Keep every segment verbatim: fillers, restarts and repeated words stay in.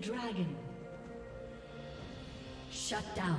dragon. Shut down.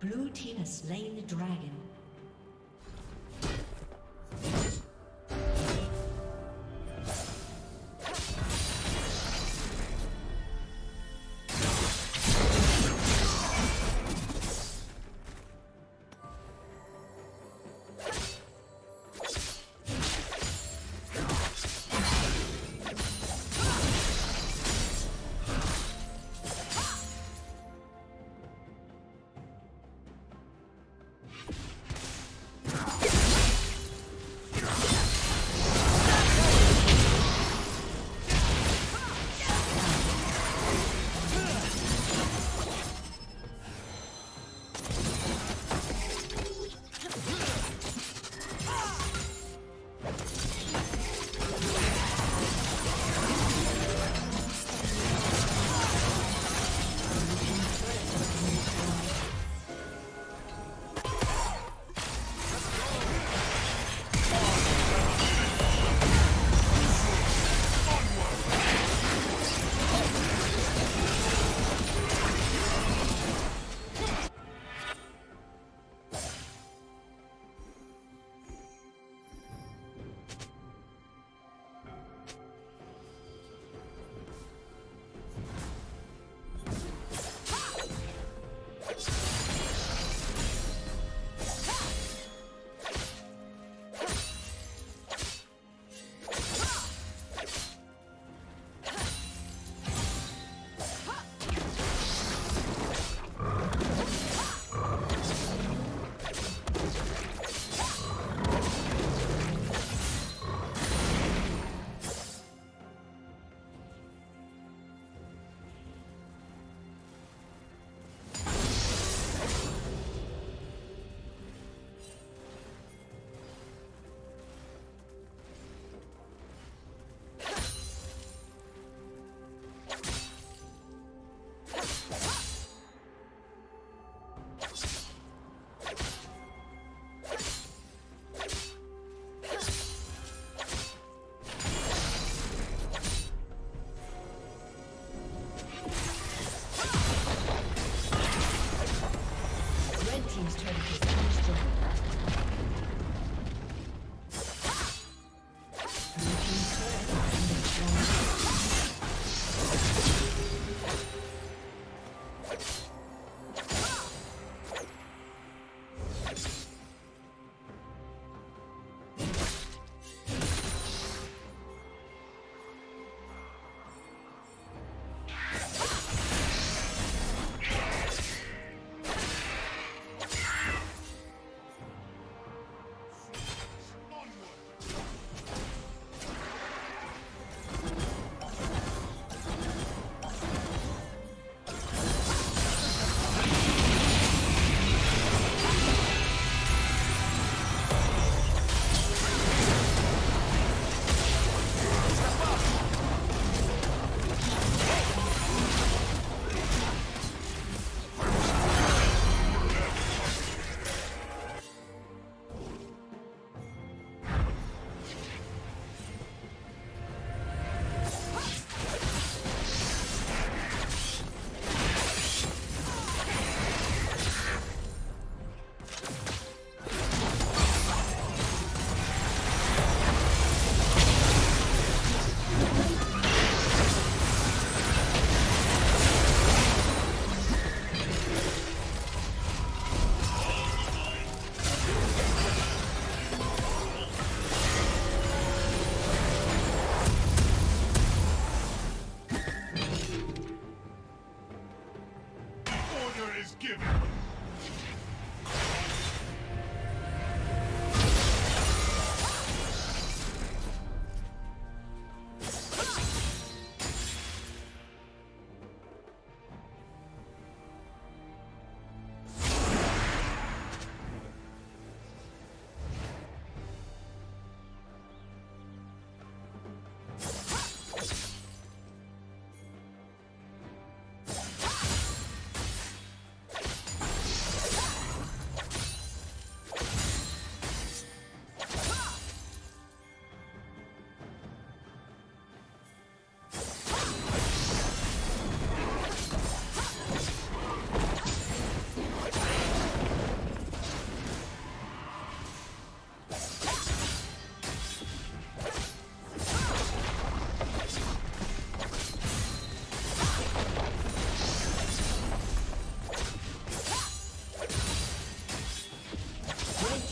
Blue team has slain the dragon. You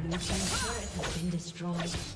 Blue team's turret has been destroyed.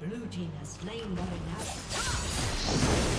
Blue team has slain one another.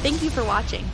Thank you for watching.